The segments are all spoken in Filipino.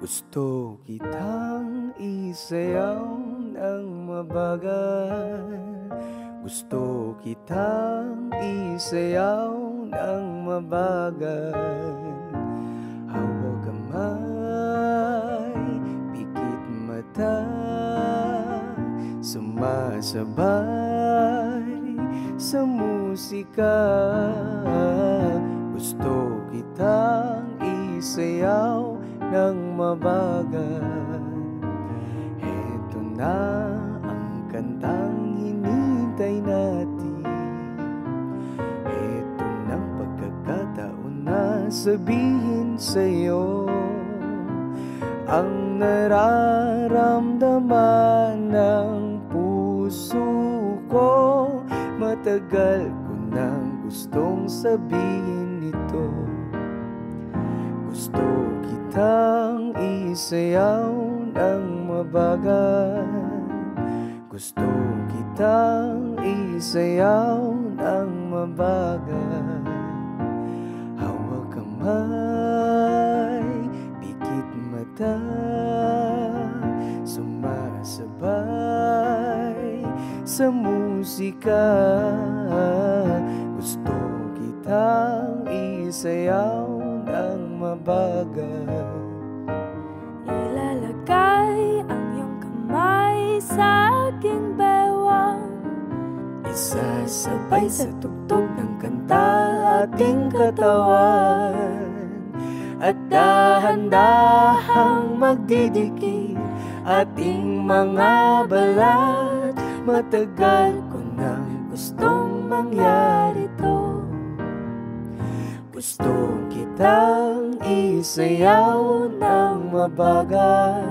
Gusto kitang isayaw ng mabagal. Gusto kitang isayaw ng mabagal. Hawak kamay, pikit mata, sumasabay sa musika. Gusto kitang isayaw ng mabagal. Heto na ang kantang hinintay natin. Heto ng pagkakataon na sabihin sa'yo ang nararamdaman ng puso ko. Matagal ko nang gustong sabihin ito. Gusto kitang isayaw ng mabagal. Gusto kitang isayaw ng mabagal. Hawak kamay, pikit mata, sumasabay sa musika. Gusto kitang isayaw ang mabagal. Ilalagay ang iyong kamay sa aking bewang. Isasabay sa tugtog ng kanta ating katawan. At dahan-dahang magdidikit ating mga balat. Matagal ko nang gustong mangyari to. Gusto kitang isayaw ng mabagal.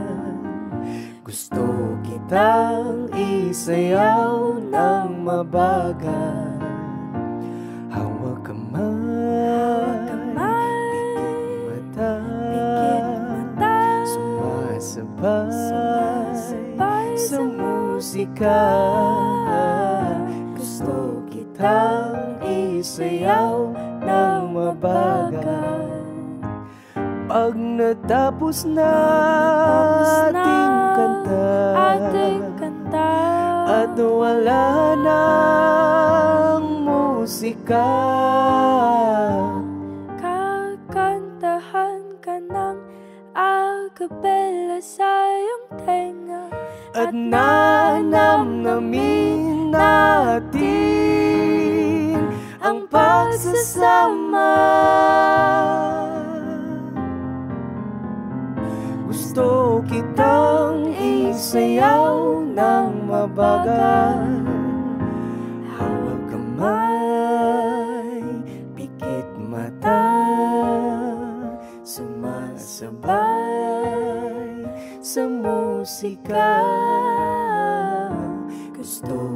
Gusto kitang isayaw ng mabagal. Hawak kamay, pikit mata, sumasabay sa musika. Gusto kitang isayaw ng mabagal. Pag natapos na ating kanta at wala ng musika, kakantahan ka ng acapella sa iyong tenga at nanamnamin natin ang pagsasama. Gusto kitang isayaw ng mabagal. Hawak kamay, pikit mata, sumasabay sa musika. Gusto